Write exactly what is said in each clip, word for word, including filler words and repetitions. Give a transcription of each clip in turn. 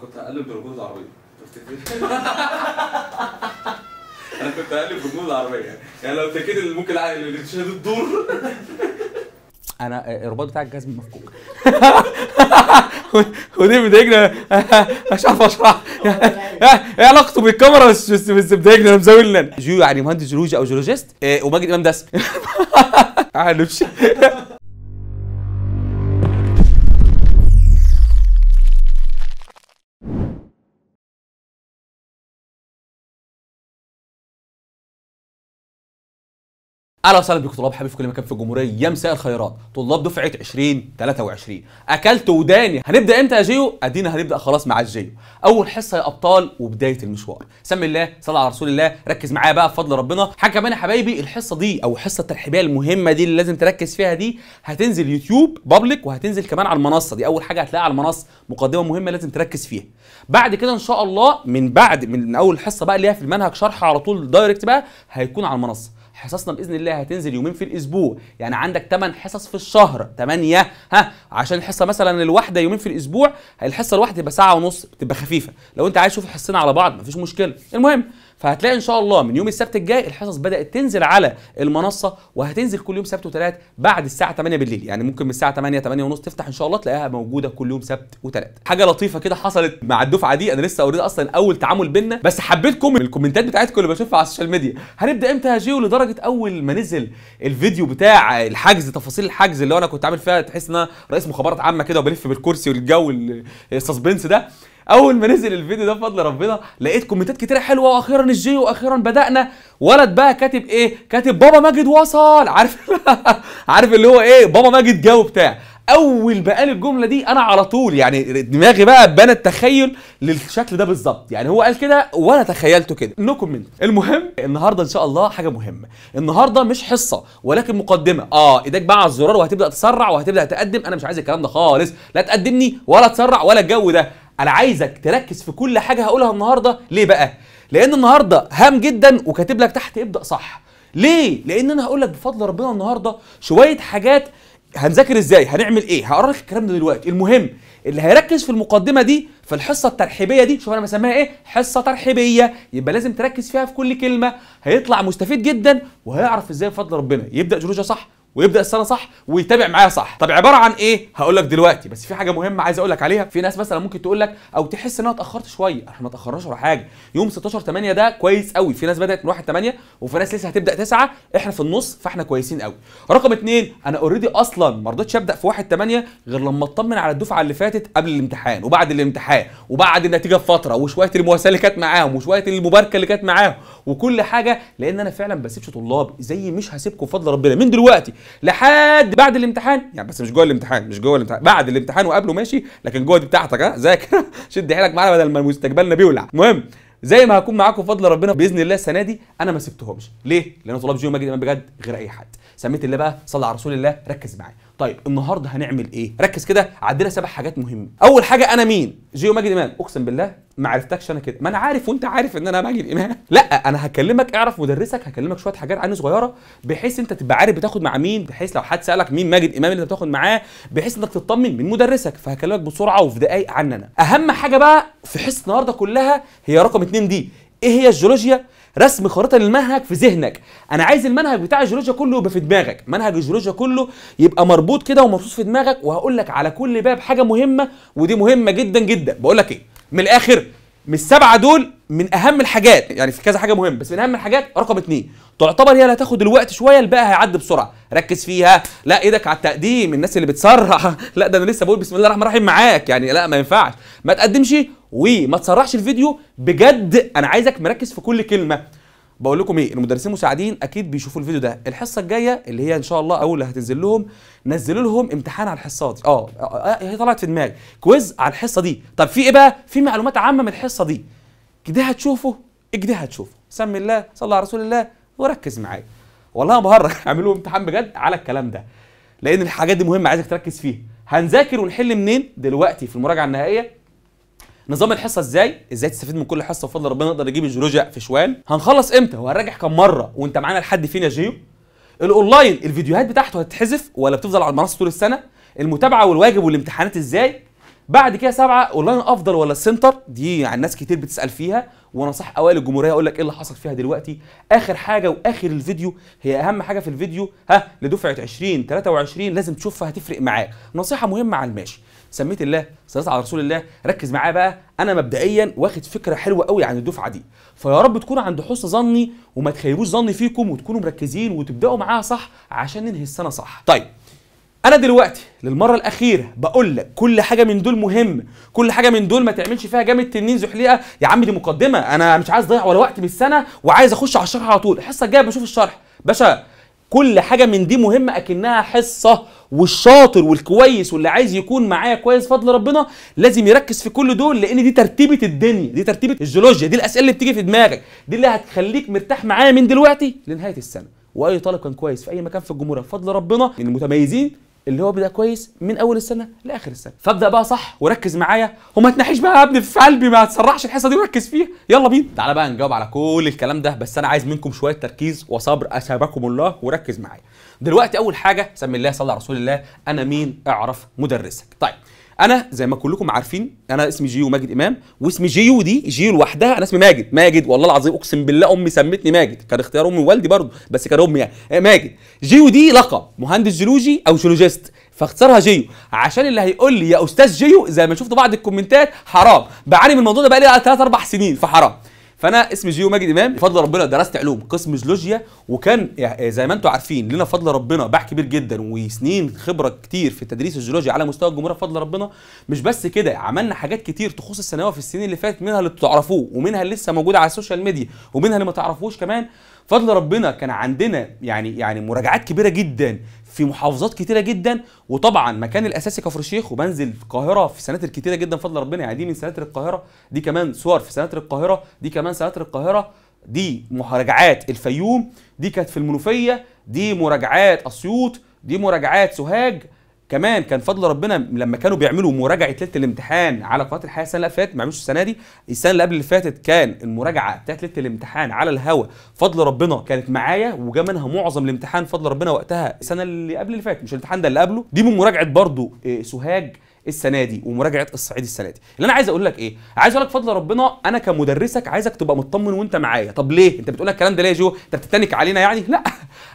كنت هقلب برجول العربيه. انا كنت هقلب برجول العربيه يعني لو اتاكد ان ممكن الشهاده تدور. انا الرباط بتاع الجزم مفكوك. ودي بتضايقني مش عارف اشرح ايه علاقته بالكاميرا بس بس بتضايقني. انا مزاول لنا جيو يعني مهندس جيولوجيا او جيولوجيست، وماجد امام داس. تعال نمشي. اهلا وسهلا بكم طلاب حبيبي في كل مكان في الجمهوريه، يا مساء الخيرات، طلاب دفعه عشرين ثلاثة وعشرين. اكلت وداني. هنبدا امتى يا جيو؟ ادينا هنبدا خلاص مع الجيو. اول حصه يا ابطال وبدايه المشوار. سمي الله، صل على رسول الله، ركز معايا بقى بفضل ربنا. حاجه كمان يا حبايبي، الحصه دي او الحصه الترحيبيه المهمه دي اللي لازم تركز فيها دي هتنزل يوتيوب بابليك، وهتنزل كمان على المنصه دي. اول حاجه هتلاقيها على المنصه مقدمه مهمه لازم تركز فيها. بعد كده ان شاء الله من بعد من اول حصه بقى اللي هي في المنهج شرح على طول دايركت بقى هيكون على المنصه. حصصنا باذن الله هتنزل يومين في الاسبوع، يعني عندك ثمان حصص في الشهر، ثمانية ها عشان الحصه مثلا الواحده يومين في الاسبوع، الحصه الواحده تبقى ساعه ونص، بتبقى خفيفه. لو انت عايز تشوف الحصتين على بعض مفيش مشكله. المهم فهتلاقي ان شاء الله من يوم السبت الجاي الحصص بدات تنزل على المنصه، وهتنزل كل يوم سبت وثلاث بعد الساعه ثمانية بالليل، يعني ممكن من الساعه ثمانية ثمانية ونص تفتح ان شاء الله تلاقيها موجوده كل يوم سبت وثلاث. حاجه لطيفه كده حصلت مع الدفعه دي، انا لسه اوريدي اصلا اول تعامل بينا، بس حبيتكم من الكومنتات بتاعتكم اللي بشوفها على السوشيال ميديا. هنبدا امتى يا جيو؟ لدرجه اول ما نزل الفيديو بتاع الحجز، تفاصيل الحجز اللي انا كنت عامل فيها تحس ان انا رئيس مخابرات عامه كده وبلف بالكرسي والجو السسبنس ده. اول ما نزل الفيديو ده بفضل ربنا لقيت كومنتات كتيره حلوه، واخيرا الجيو واخيرا بدانا. ولد بقى كاتب ايه؟ كاتب بابا ماجد وصل. عارف عارف اللي هو ايه، بابا ماجد جو بتاع. اول ما قال الجمله دي انا على طول يعني دماغي بقى بنى التخيل للشكل ده بالظبط، يعني هو قال كده وانا تخيلته كده. نو كومنت. المهم النهارده ان شاء الله حاجه مهمه، النهارده مش حصه ولكن مقدمه. اه ايدك بقى على الزرار وهتبدا تسرع وهتبدا تقدم. انا مش عايز الكلام ده خالص، لا تقدمني ولا تسرع ولا الجو ده. انا عايزك تركز في كل حاجه هقولها النهارده. ليه بقى؟ لان النهارده هام جدا، وكاتب لك تحت ابدا صح. ليه؟ لان انا هقول لك بفضل ربنا النهارده شويه حاجات هنذاكر ازاي، هنعمل ايه، هقرا لك الكلام ده دلوقتي. المهم اللي هيركز في المقدمه دي في الحصه الترحيبيه دي، شوف انا بسميها ايه، حصه ترحيبيه، يبقى لازم تركز فيها في كل كلمه. هيطلع مستفيد جدا وهيعرف ازاي بفضل ربنا يبدا جيولوجيا صح ويبدا السنه صح ويتابع معايا صح. طب عباره عن ايه؟ هقول لك دلوقتي، بس في حاجه مهمه عايز اقول لك عليها. في ناس مثلا ممكن تقول لك او تحس ان انا اتاخرت شويه، احنا ما اتاخرناش ولا حاجه. يوم ستاشر تمانية ده كويس قوي، في ناس بدات من واحد تمانية وفي ناس لسه هتبدا تسعة، احنا في النص فاحنا كويسين قوي. رقم اتنين، انا اوريدي اصلا ما رضيتش ابدا في واحد تمانية غير لما اطمن على الدفعه اللي فاتت قبل الامتحان وبعد الامتحان وبعد النتيجه بفتره، وشويه المواساه اللي كانت معاهم وشويه المباركه اللي كانت معاهم وكل حاجه، لان انا فعلا ما بسيبش طلاب زي مش هسيبكم بفضل ربنا من دلوقتي لحد بعد الامتحان، يعني بس مش جوه الامتحان، مش جوه الامتحان، بعد الامتحان وقبله ماشي، لكن جوه دي بتاعتك. ها ذاكر شد حيلك معانا بدل ما مستقبلنا بيولع. المهم زي ما هكون معاكم بفضل ربنا باذن الله السنه دي، انا ما سبتهمش. ليه؟ لان طلاب جيو ماجد امام بجد غير اي حد. سميت الله بقى، صل على رسول الله، ركز معايا. طيب النهارده هنعمل ايه؟ ركز كده، عدينا سبع حاجات مهمه. اول حاجه، انا مين؟ جيو ماجد امام. اقسم بالله ما عرفتكش انا كده، ما انا عارف وانت عارف ان انا ماجد امام. لا انا هكلمك، اعرف مدرسك، هكلمك شويه حاجات عني صغيره بحيث انت تبقى عارف بتاخد مع مين، بحيث لو حد سالك مين ماجد امام اللي انت بتاخد معاه بحيث انك تطمن من مدرسك. فهكلمك بسرعه وفي دقائق عني انا. اهم حاجه بقى في حصه النهارده كلها هي رقم اتنين دي، ايه هي الجيولوجيا؟ رسم خريطه للمنهج في ذهنك. انا عايز المنهج بتاع الجيولوجيا كله يبقى في دماغك، منهج الجيولوجيا كله يبقى مربوط كده ومرصوص في دماغك. وهقول لك على كل باب حاجه مهمه، ودي مهمه جدا جدا. بقول لك ايه، من الاخر من السبعه دول من اهم الحاجات، يعني في كذا حاجه مهمه بس من اهم الحاجات رقم اتنين، تعتبر هي اللي هتاخد الوقت شويه، الباقي هيعدي بسرعه. ركز فيها، لا ايدك على التقديم، الناس اللي بتسرع لا ده انا لسه بقول بسم الله الرحمن الرحيم معاك، يعني لا ما ينفعش، ما تقدمش وما تسرعش الفيديو. بجد انا عايزك مركز في كل كلمه. بقول لكم ايه، المدرسين المساعدين اكيد بيشوفوا الفيديو ده. الحصه الجايه اللي هي ان شاء الله اول اللي هتنزل لهم، نزلوا لهم امتحان على الحصه دي. اه هي طلعت في دماغي كويز على الحصه دي. طب في ايه بقى؟ في معلومات عامه من الحصه دي كده هتشوفه، اجدها هتشوفه. سمي الله، صلى على رسول الله، وركز معايا. والله ما بهرج، اعملوا امتحان بجد على الكلام ده، لان الحاجات دي مهمه عايزك تركز فيها. هنذاكر ونحل منين دلوقتي في المراجعه النهائيه؟ نظام الحصه ازاي؟ ازاي تستفيد من كل حصه بفضل ربنا نقدر نجيب الجيولوجيا في شوال؟ هنخلص امتى؟ وهنراجع كم مره؟ وانت معانا لحد فين يا جيو؟ الاونلاين الفيديوهات بتاعته هتتحذف ولا بتفضل على المنصه طول السنه؟ المتابعه والواجب والامتحانات ازاي؟ بعد كده سبعه اونلاين افضل ولا السنتر؟ دي يعني ناس كتير بتسال فيها، وانا صح اوائل الجمهوريه اقول لك ايه اللي حصل فيها دلوقتي. اخر حاجه واخر الفيديو هي اهم حاجه في الفيديو ها لدفعه عشرين تلاتة وعشرين لازم تشوفها، هتفرق معاك. نصيحه مهمه على الماشي، سميت الله، صلاه على رسول الله، ركز معايا بقى. انا مبدئيا واخد فكره حلوه قوي عن الدفعه دي، فيا رب تكونوا عند حسن ظني وما تخيبوش ظني فيكم، وتكونوا مركزين وتبداوا معاها صح عشان ننهي السنه صح. طيب انا دلوقتي للمره الاخيره بقول لك كل حاجه من دول مهم، كل حاجه من دول ما تعملش فيها جامد تنين زحليقه. يا عم دي مقدمه، انا مش عايز اضيع ولا وقت من السنه وعايز اخش على الشرح على طول. الحصه الجايه بشوف الشرح باشا. كل حاجه من دي مهمه اكنها حصه، والشاطر والكويس واللي عايز يكون معايا كويس فضل ربنا لازم يركز في كل دول، لان دي ترتيبه الدنيا، دي ترتيبه الجيولوجيا، دي الاسئله اللي بتيجي في دماغك، دي اللي هتخليك مرتاح معايا من دلوقتي لنهايه السنه. واي طالب كان كويس في اي مكان في الجمهوريه بفضل ربنا من المتميزين اللي هو بدا كويس من اول السنه لاخر السنه. فابدا بقى صح وركز معايا وما تنحيش بقى يا ابني في قلبي، ما تسرعش الحصه دي وركز فيها. يلا بينا تعالى بقى نجاوب على كل الكلام ده، بس انا عايز منكم شويه تركيز وصبر اثابكم الله. وركز معايا دلوقتي. اول حاجه سمي الله صلى على رسول الله، انا مين؟ اعرف مدرسك. طيب انا زي ما كلكم عارفين انا اسمي جيو ماجد امام، واسمي جيو دي جيو لوحدها، انا اسمي ماجد ماجد والله العظيم اقسم بالله امي سمتني ماجد، كان اختيار امي ووالدي برضه بس كان امي يعني ماجد. جيو دي لقب مهندس جيولوجي او جيولوجيست، فاختصارها جيو، عشان اللي هيقول لي يا استاذ جيو زي ما شفت بعض الكومنتات حرام، بعاني من الموضوع ده بقالي تلات اربع سنين فحرام. فانا اسمي جيو ماجد امام، بفضل ربنا درست علوم قسم جيولوجيا، وكان زي ما انتم عارفين لنا بفضل ربنا باع كبير جدا وسنين خبره كتير في تدريس الجيولوجيا على مستوى الجمهوريه بفضل ربنا. مش بس كده، عملنا حاجات كتير تخص الثانويه في السنين اللي فاتت، منها اللي بتعرفوه ومنها اللي لسه موجوده على السوشيال ميديا ومنها اللي ما تعرفوش كمان. فضل ربنا كان عندنا يعني يعني مراجعات كبيره جدا في محافظات كتيره جدا، وطبعا مكان الاساسي كفر الشيخ، وبنزل في القاهره في سناتر كتيره جدا فضل ربنا. يعني دي من سناتر القاهره، دي كمان صور في سناتر القاهره، دي كمان سناتر القاهره، دي مراجعات الفيوم، دي كانت في المنوفيه، دي مراجعات اسيوط، دي مراجعات سوهاج. كمان كان فضل ربنا لما كانوا بيعملوا مراجعه ليله الامتحان على قناه الحياه السنه اللي فاتت، ما عملوش السنه دي، السنه اللي قبل اللي فاتت كان المراجعه بتاعت ليله الامتحان على الهوا فضل ربنا كانت معايا، وجا منها معظم الامتحان فضل ربنا وقتها السنه اللي قبل اللي فاتت مش الامتحان ده اللي قبله. دي من مراجعه برضه سوهاج السنه دي ومراجعه الصعيد السنه دي. اللي انا عايز اقول لك ايه؟ عايز اقول لك فضل ربنا انا كمدرسك عايزك تبقى مطمن وانت معايا. طب ليه؟ انت بتقول لك الكلام ده ليه يا جو؟ انت بتتنك علينا يعني؟ لا،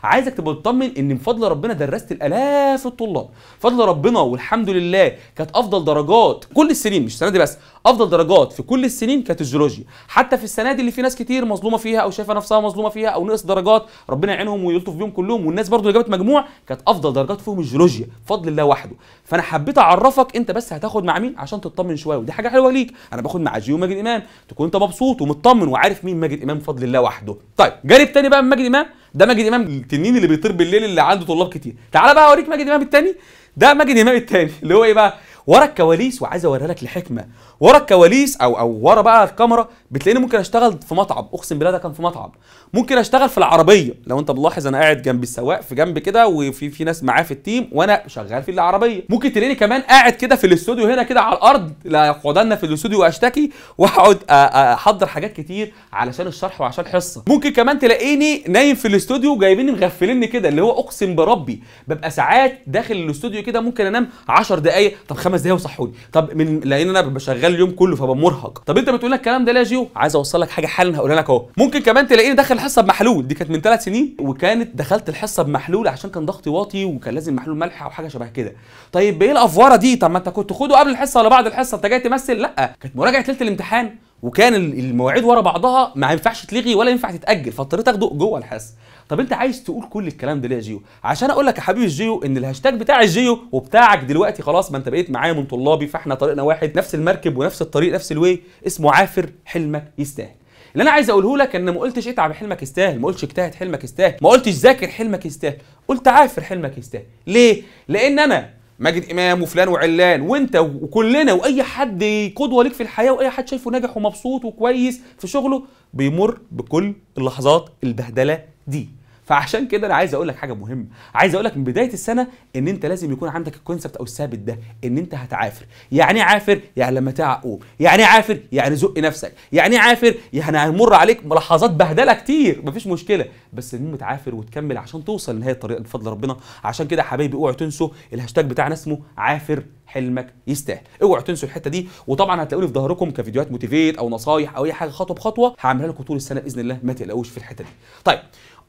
عايزك تبقى مطمن ان بفضل ربنا درست الالاف الطلاب، فضل ربنا والحمد لله كانت افضل درجات كل السنين، مش السنه دي بس، افضل درجات في كل السنين كانت الجيولوجيا، حتى في السنه دي اللي في ناس كتير مظلومه فيها او شايفه نفسها مظلومه فيها او نقص درجات، ربنا يعينهم ويلطف بيهم كلهم، والناس برضو اللي جابت مجموع كانت افضل درجات فيهم الجيولوجيا بفضل الله وحده. فانا حبيت اعرفك انت بس هتاخد مع مين عشان تطمن شويه، ودي حاجه حلوه ليك. انا باخد مع جيو ماجد امام تكون انت مبسوط ومطمن وعارف مين ماجد امام بفضل الله وحده. طيب جانب تاني بقى من ماجد امام، ده ماجد امام التنين اللي بيطير بالليل اللي عنده طلاب كتير. تعال بقى اوريك ماجد امام التاني، ده ماجد امام التاني اللي هو ايه بقى؟ ورا الكواليس، وعايز اوريها لك لحكمه. ورا الكواليس او او ورا بقى الكاميرا بتلاقيني ممكن اشتغل في مطعم، اقسم بالله ده كان في مطعم، ممكن اشتغل في العربيه. لو انت ملاحظ انا قاعد جنب السواق في جنب كده، وفي في ناس معاه في التيم وانا شغال في العربيه. ممكن تلاقيني كمان قاعد كده في الاستوديو هنا كده على الارض، لا قعدنا في الاستوديو واشتكي واقعد احضر حاجات كتير علشان الشرح وعشان حصه. ممكن كمان تلاقيني نايم في الاستوديو جايبيني مغفليني كده، اللي هو اقسم بربي ببقى ساعات داخل الاستوديو كده ممكن انام عشر دقائق، طب خمس دقائق وصحوني، طب من لان انا ببقى شغال اليوم كله فبقى مرهق. طب انت بتقول لك الكلام ده ليه يا جيو؟ عايز اوصل لك حاجه حالا هقولها لك اهو. ممكن كمان تلاقيني داخل الحصه بمحلول، دي كانت من تلات سنين، وكانت دخلت الحصه بمحلول عشان كان ضغطي واطي وكان لازم محلول ملح او حاجه شبه كده. طيب ايه الافوره دي؟ طب ما انت كنت خده قبل الحصه ولا بعد الحصه، انت جاي تمثل؟ لا، كانت مراجعه ليله الامتحان وكان المواعيد ورا بعضها، ما ينفعش تلغي ولا ينفع تتاجل، فاضطريت اخده جوه الحصه. طب انت عايز تقول كل الكلام ده ليه يا جيو؟ عشان اقول لك يا حبيبي الجيو ان الهاشتاج بتاع الجيو وبتاعك دلوقتي خلاص، ما انت بقيت معايا من طلابي، فاحنا طريقنا واحد، نفس المركب ونفس الطريق نفس الواي، اسمه عافر حلمك يستاهل. اللي انا عايز اقوله لك ان ما قلتش اتعب حلمك يستاهل، ما قلتش اجتهد حلمك يستاهل، ما قلتش ذاكر حلمك يستاهل، قلت عافر حلمك يستاهل. ليه؟ لان انا ماجد امام وفلان وعلان وانت وكلنا واي حد قدوه ليك في الحياه واي حد شايفه ناجح ومبسوط وكويس في شغله بيمر بكل اللحظات البهدله دي. فعشان كده انا عايز اقول لك حاجه مهمه، عايز اقول لك من بدايه السنه ان انت لازم يكون عندك الكونسبت او الثابت ده، ان انت هتعافر. يعني ايه عافر؟ يعني لما تعق قوم، يعني ايه عافر؟ يعني زق نفسك، يعني ايه عافر؟ يعني هيمر عليك لحظات بهدله كتير مفيش مشكله، بس المهم تعافر وتكمل عشان توصل لنهايه الطريق بفضل ربنا. عشان كده يا حبايبي اوعوا تنسوا الهاشتاج بتاعنا اسمه عافر حلمك يستاهل. اوعوا تنسوا الحته دي، وطبعا هتلاقوني في ظهركم كفيديوهات موتيفيت او نصايح او اي حاجه خطوه بخطوه هعملها لكم طول السنه باذن الله، ما تقلقوش في الحته دي. طيب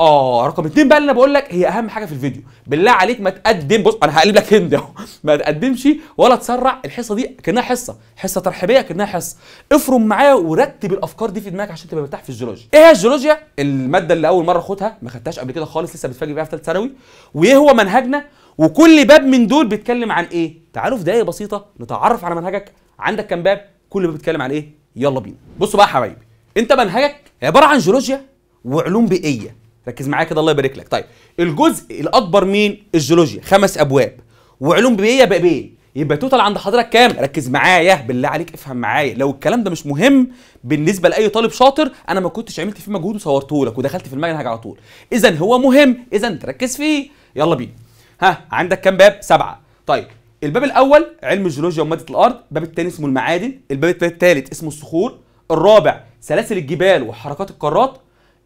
اه رقم اتنين بقى اللي انا بقول لك هي اهم حاجه في الفيديو، بالله عليك ما تقدم، بص انا هقلب لك هند اهو، ما تقدمش ولا تسرع، الحصه دي كانها حصه حصه ترحيبيه، كانها حصه افرم معايا ورتب الافكار دي في دماغك عشان تبقى مرتاح في الجيولوجيا. ايه هي الجيولوجيا؟ الماده اللي اول مره اخدها ما خدتهاش قبل كده خالص، لسه بتفاجئ بيها في ثالث ثانوي، وايه هو منهجنا، وكل باب من دول بيتكلم عن ايه؟ تعالوا في دقايق بسيطه نتعرف على منهجك، عندك كام باب، كل باب بيتكلم عن ايه؟ يلا بينا. بصوا بقى يا حبايبي، انت منهجك عباره عن جيولوجيا وعلوم بيئيه، ركز معايا كده الله يبارك لك. طيب الجزء الاكبر مين؟ الجيولوجيا، خمس ابواب، وعلوم بيئيه بابين، يبقى توتال عند حضرتك كام؟ ركز معايا بالله عليك، افهم معايا، لو الكلام ده مش مهم بالنسبه لاي طالب شاطر انا ما كنتش عملت فيه مجهود وصورته لك ودخلت في المنهج على طول، اذا هو مهم، اذا تركز فيه. يلا بينا، ها عندك كام باب؟ سبعه. طيب الباب الاول علم الجيولوجيا وماده الارض، الباب الثاني اسمه المعادن، الباب الثالث اسمه الصخور، الرابع سلاسل الجبال وحركات القارات،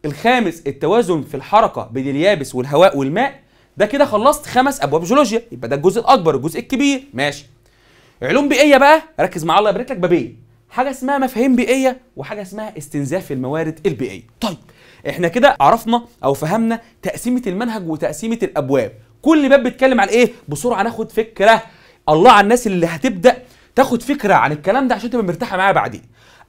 الخامس التوازن في الحركه بين اليابس والهواء والماء. ده كده خلصت خمس ابواب جيولوجيا، يبقى ده الجزء الاكبر الجزء الكبير، ماشي. علوم بيئيه بقى ركز معايا الله يبارك لك، بابين، حاجه اسمها مفاهيم بيئيه وحاجه اسمها استنزاف الموارد البيئيه. طيب احنا كده عرفنا او فهمنا تقسيمه المنهج وتقسيمه الابواب، كل باب بيتكلم عن ايه؟ بسرعه ناخد فكره، الله على الناس اللي هتبدا تاخد فكره عن الكلام ده عشان تبقى مرتاحه معايا بعدين.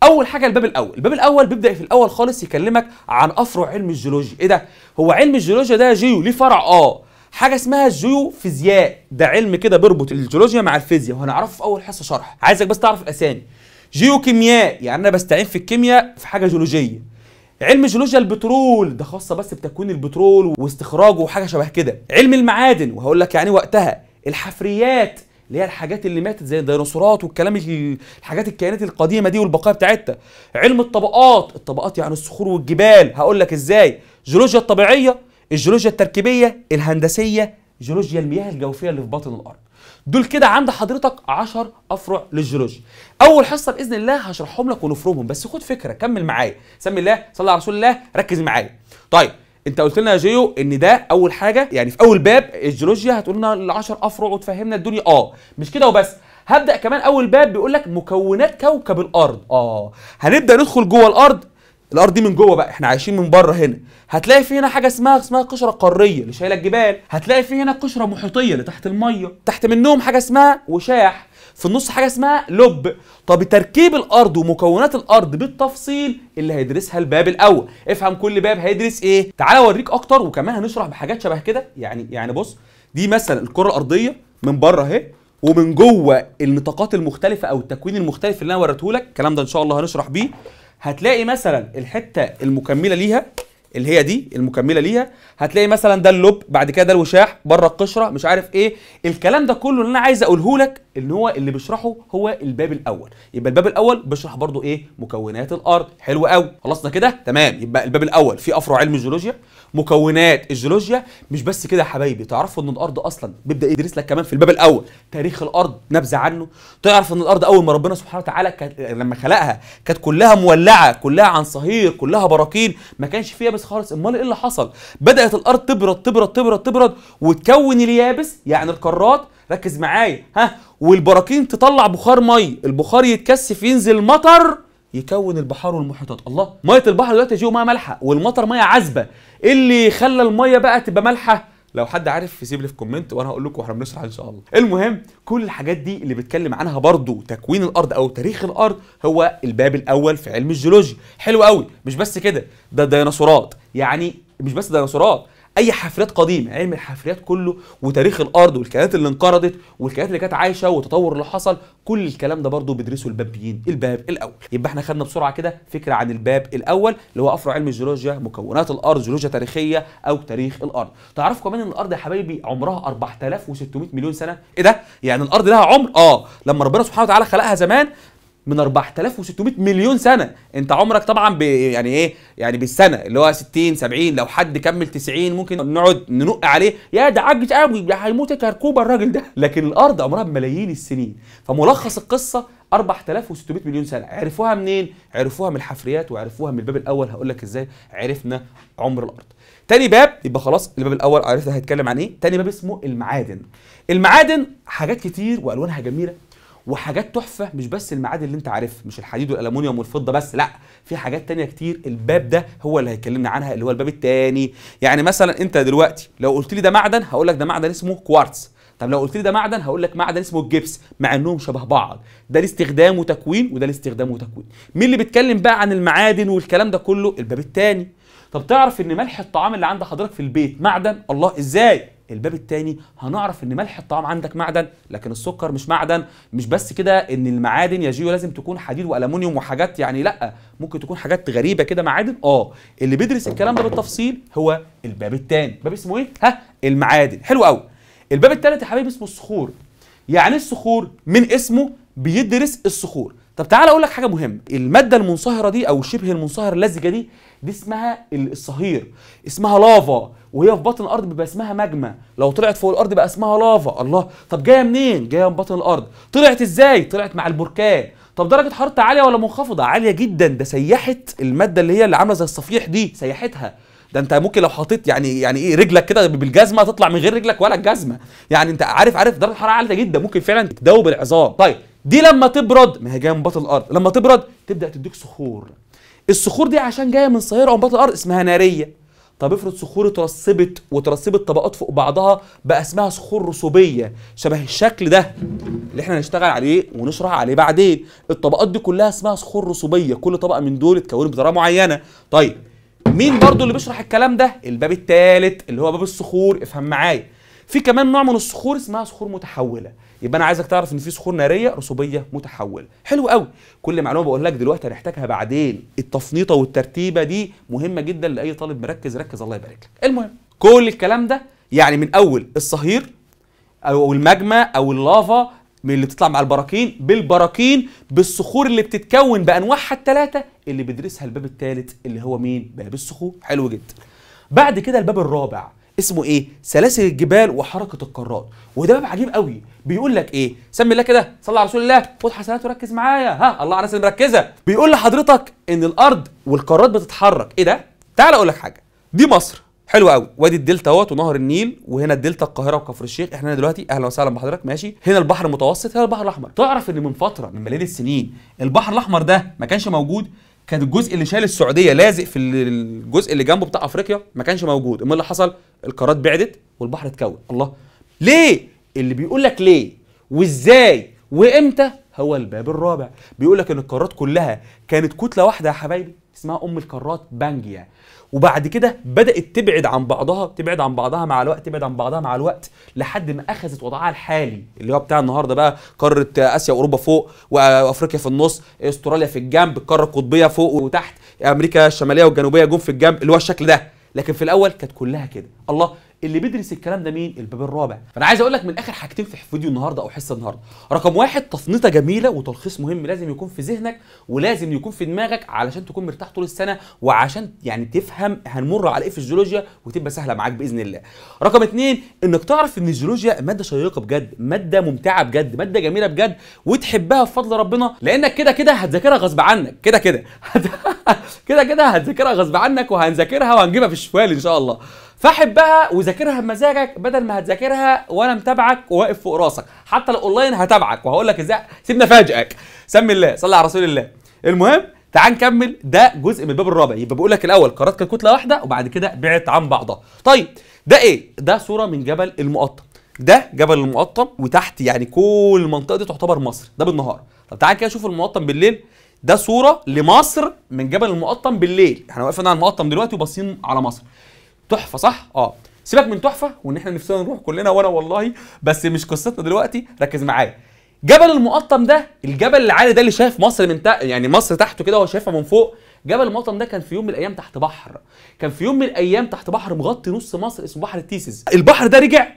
اول حاجه الباب الاول، الباب الاول بيبدا في الاول خالص يكلمك عن افرع علم الجيولوجيا. ايه ده؟ هو علم الجيولوجيا ده جيو ليه فرع، اه حاجه اسمها الجيوفيزياء، ده علم كده بيربط الجيولوجيا مع الفيزياء وهنعرفه في اول حصه شرح، عايزك بس تعرف الاسامي. جيوكيمياء يعني انا بستعين في الكيمياء في حاجه جيولوجيه. علم جيولوجيا البترول ده خاصه بس بتكوين البترول واستخراجه وحاجه شبه كده. علم المعادن وهقول لك يعني وقتها. الحفريات اللي هي الحاجات اللي ماتت زي الديناصورات والكلام، الحاجات الكائنات القديمه دي والبقايا بتاعتها. علم الطبقات، الطبقات يعني الصخور والجبال، هقول لك ازاي. جيولوجيا الطبيعيه، الجيولوجيا التركيبيه، الهندسيه، جيولوجيا المياه الجوفيه اللي في باطن الارض. دول كده عند حضرتك عشر افرع للجيولوجيا. اول حصه باذن الله هشرحهم لك ونفرمهم، بس خد فكره، كمل معايا، سمي الله، صلي على رسول الله، ركز معايا. طيب انت قلت لنا يا جيو ان ده اول حاجه، يعني في اول باب الجيولوجيا هتقول لنا العشر افرع وتفهمنا الدنيا، اه مش كده وبس، هبدا كمان اول باب بيقول لك مكونات كوكب الارض، اه هنبدا ندخل جوه الارض، الارض دي من جوه بقى، احنا عايشين من بره هنا، هتلاقي في هنا حاجه اسمها اسمها قشره قاريه اللي شايله الجبال، هتلاقي في هنا قشره محيطيه اللي تحت الميه، تحت منهم حاجه اسمها وشاح، في النص حاجه اسمها لب. طب تركيب الارض ومكونات الارض بالتفصيل اللي هيدرسها الباب الاول، افهم كل باب هيدرس ايه، تعالى اوريك اكتر، وكمان هنشرح بحاجات شبه كده، يعني يعني بص دي مثلا الكره الارضيه من بره اهي، ومن جوه النطاقات المختلفه او التكوين المختلف اللي انا وريتهولك، الكلام ده ان شاء الله هنشرح بيه. هتلاقي مثلا الحته المكمله ليها اللي هي دي المكمله ليها، هتلاقي مثلا ده اللب، بعد كده ده الوشاح بره القشره، مش عارف ايه الكلام ده كله اللي انا عايز اقوله لك، ان هو اللي بيشرحه هو الباب الاول. يبقى الباب الاول بيشرح برضو ايه؟ مكونات الارض. حلو قوي، خلصنا كده تمام. يبقى الباب الاول فيه افرع علم الجيولوجيا، مكونات الجيولوجيا. مش بس كده يا حبايبي، تعرفوا ان الارض اصلا بيبدا يدرس لك كمان في الباب الاول تاريخ الارض، نبذه عنه. تعرف ان الارض اول ما ربنا سبحانه وتعالى كانت لما خلقها كانت كلها مولعه، كلها عن صهير، كلها براكين، ما كانش فيها بس خالص. امال ايه اللي حصل؟ بدات الارض تبرد تبرد تبرد تبرد وتكون اليابس يعني القارات، ركز معايا، ها، والبراكين تطلع بخار ميه، البخار يتكثف ينزل مطر يكون البحار والمحيطات. الله، ميه البحر دلوقتي جيو ميه مالحه والمطر ميه عذبه، ايه اللي خلى الميه بقى تبقى مالحه؟ لو حد عارف يسيب لي في كومنت وانا هقول لكم واحنا بنشرح ان شاء الله. المهم كل الحاجات دي اللي بيتكلم عنها برضو تكوين الارض او تاريخ الارض هو الباب الاول في علم الجيولوجيا. حلو قوي، مش بس كده، ده ديناصورات، يعني مش بس ديناصورات، اي حفريات قديمه، علم الحفريات كله وتاريخ الارض والكائنات اللي انقرضت والكائنات اللي كانت عايشه والتطور اللي حصل، كل الكلام ده برضه بيدرسه البابيين الباب الاول. يبقى احنا خدنا بسرعه كده فكره عن الباب الاول اللي هو افرع علم الجيولوجيا، مكونات الارض، جيولوجيا تاريخيه او تاريخ الارض. تعرفوا كمان ان الارض يا حبايبي عمرها أربعة آلاف وستمائة مليون سنه. ايه ده؟ يعني الارض لها عمر؟ اه لما ربنا سبحانه وتعالى خلقها زمان من أربعة آلاف وستمائة مليون سنه. انت عمرك طبعا يعني ايه يعني بالسنه اللي هو ستين سبعين، لو حد كمل تسعين ممكن نقعد ننق عليه يا ده عجز قوي ده هيموت كركوبه الراجل ده، لكن الارض عمرها بملايين السنين. فملخص القصه أربعة آلاف وستمائة مليون سنه. عرفوها منين؟ عرفوها من الحفريات وعرفوها من الباب الاول. هقول لك ازاي عرفنا عمر الارض. تاني باب، يبقى خلاص الباب الاول عرفنا هيتكلم عن ايه. تاني باب اسمه المعادن. المعادن حاجات كتير والوانها جميله وحاجات تحفه، مش بس المعادن اللي انت عارفها، مش الحديد والالومنيوم والفضه بس، لا في حاجات تانية كتير. الباب ده هو اللي هيكلمنا عنها، اللي هو الباب الثاني. يعني مثلا انت دلوقتي لو قلت لي ده معدن هقول لك ده معدن اسمه كوارتز، طب لو قلت لي ده معدن هقول لك معدن اسمه الجبس، مع انهم شبه بعض. ده الاستخدام وتكوين وده الاستخدام وتكوين. مين اللي بيتكلم بقى عن المعادن والكلام ده كله؟ الباب الثاني. طب تعرف ان ملح الطعام اللي عند حضرتك في البيت معدن؟ الله، ازاي؟ الباب الثاني. هنعرف ان ملح الطعام عندك معدن، لكن السكر مش معدن. مش بس كده ان المعادن يا جيو لازم تكون حديد والومنيوم وحاجات يعني، لا ممكن تكون حاجات غريبه كده معادن. اه اللي بيدرس الكلام ده بالتفصيل هو الباب الثاني. باب اسمه ايه؟ ها، المعادن. حلو قوي. الباب الثالث يا حبيبي اسمه الصخور. يعني الصخور من اسمه بيدرس الصخور. طب تعالى اقول لك حاجه مهمه، الماده المنصهره دي او شبه المنصهر اللزجه دي دي اسمها الصهير، اسمها لافا، وهي في بطن الارض بيبقى اسمها مجمة، لو طلعت فوق الارض بقى اسمها لافا. الله، طب جايه منين؟ جايه من بطن الارض. طلعت ازاي؟ طلعت مع البركان. طب درجه حرارتها عاليه ولا منخفضه؟ عاليه جدا. ده سيحت الماده اللي هي اللي عامله زي الصفيح دي، سيحتها. ده انت ممكن لو حطيت يعني يعني ايه رجلك كده بالجزمه تطلع من غير رجلك ولا الجزمه، يعني انت عارف عارف درجه الحراره عاليه جدا، ممكن فعلا تدوب العظام. طيب دي لما تبرد، ما هي جايه من بطن الارض، لما تبرد تبدا تديك صخور. الصخور دي عشان جايه من صهير او من بطن الارض اسمها ناريه. طب افرض صخور اترسبت وترسبت طبقات فوق بعضها بقى اسمها صخور رسوبيه، شبه الشكل ده اللي احنا هنشتغل عليه ونشرح عليه بعدين. الطبقات دي كلها اسمها صخور رسوبيه، كل طبقه من دول اتكونت بطريقه معينه. طيب مين برضو اللي بيشرح الكلام ده؟ الباب الثالث اللي هو باب الصخور. افهم معايا، في كمان نوع من الصخور اسمها صخور متحوله. يبقى انا عايزك تعرف ان في صخور ناريه، رسوبيه، متحوله. حلو قوي. كل معلومه بقول لك دلوقتي هنحتاجها بعدين. التفنيطه والترتيبه دي مهمه جدا لاي طالب مركز. ركز، الله يبارك لك. المهم كل الكلام ده يعني من اول الصهير او الماجما او اللافا من اللي بتطلع مع البراكين، بالبراكين، بالصخور اللي بتتكون بانواعها الثلاثه، اللي بيدرسها الباب الثالث اللي هو مين؟ باب الصخور. حلو جدا. بعد كده الباب الرابع اسمه ايه؟ سلاسل الجبال وحركه القارات. وده باب عجيب قوي. بيقول لك ايه؟ سمي الله كده، صلي على رسول الله، خد حسنات وركز معايا. ها، الله على ناس مركزه. بيقول لحضرتك ان الارض والقارات بتتحرك. ايه ده؟ تعال اقول لك حاجه. دي مصر، حلو قوي. وادي الدلتا اهوت ونهر النيل، وهنا الدلتا القاهره وكفر الشيخ. احنا دلوقتي اهلا وسهلا بحضرتك، ماشي. هنا البحر المتوسط، هنا البحر الاحمر. تعرف ان من فتره من ملايين السنين البحر الاحمر ده ما كانش موجود؟ كان الجزء اللي شايل السعوديه لازق في الجزء اللي جنبه بتاع افريقيا، ما كانش موجود. اما اللي حصل القارات بعدت والبحر اتكون. الله، ليه؟ اللي بيقول لك ليه وازاي وامتى هو الباب الرابع. بيقول لك ان القارات كلها كانت كتله واحده يا حبايبي، اسمها ام القارات بانجيا، وبعد كده بدات تبعد عن بعضها تبعد عن بعضها مع الوقت تبعد عن بعضها مع الوقت لحد ما اخذت وضعها الحالي اللي هو بتاع النهارده بقى. قاره اسيا واوروبا فوق، وافريقيا في النص، استراليا في الجنب، القاره القطبيه فوق وتحت، امريكا الشماليه والجنوبيه جم في الجنب، اللي هو الشكل ده. لكن في الاول كانت كلها كده. الله، اللي بيدرس الكلام ده مين؟ الباب الرابع. فانا عايز اقول لك من اخر حاجتين في فيديو النهارده او حصه النهارده. رقم واحد، تفنيطه جميله وتلخيص مهم لازم يكون في ذهنك ولازم يكون في دماغك علشان تكون مرتاح طول السنه، وعشان يعني تفهم هنمر على ايه في الجيولوجيا وتبقى سهله معاك باذن الله. رقم اثنين، انك تعرف ان الجيولوجيا ماده شيقه بجد، ماده ممتعه بجد، ماده جميله بجد، وتحبها بفضل ربنا، لانك كده كده هتذاكرها غصب عنك، كده كده كده كده هتذاكرها غصب عنك، وهنذاكرها وهنجيبها في الشوال ان شاء الله. فاحبها وذاكرها بمزاجك بدل ما هتذاكرها وانا متابعك وواقف فوق راسك، حتى لو اونلاين هتابعك وهقول لك ازاي. سيبنا فاجئك، سمي الله، صلي على رسول الله. المهم تعال نكمل، ده جزء من الباب الرابع. يبقى بقول لك الاول قارات كانت كتله واحده وبعد كده بعدت عن بعضها. طيب ده ايه؟ ده صوره من جبل المقطم. ده جبل المقطم، وتحت يعني كل المنطقه دي تعتبر مصر. ده بالنهار. طب تعال كده شوف المقطم بالليل. ده صوره لمصر من جبل المقطم بالليل. احنا واقفين على المقطم دلوقتي وباصين على مصر. تحفه صح؟ اه سيبك من تحفه وان احنا نفسنا نروح كلنا، وانا والله، بس مش قصتنا دلوقتي. ركز معايا. جبل المقطم ده، الجبل العالي ده اللي شايف مصر من تا... يعني مصر تحته كده هو شايفها من فوق. جبل المقطم ده كان في يوم من الايام تحت بحر، كان في يوم من الايام تحت بحر مغطي نص مصر اسمه بحر التيسز. البحر ده رجع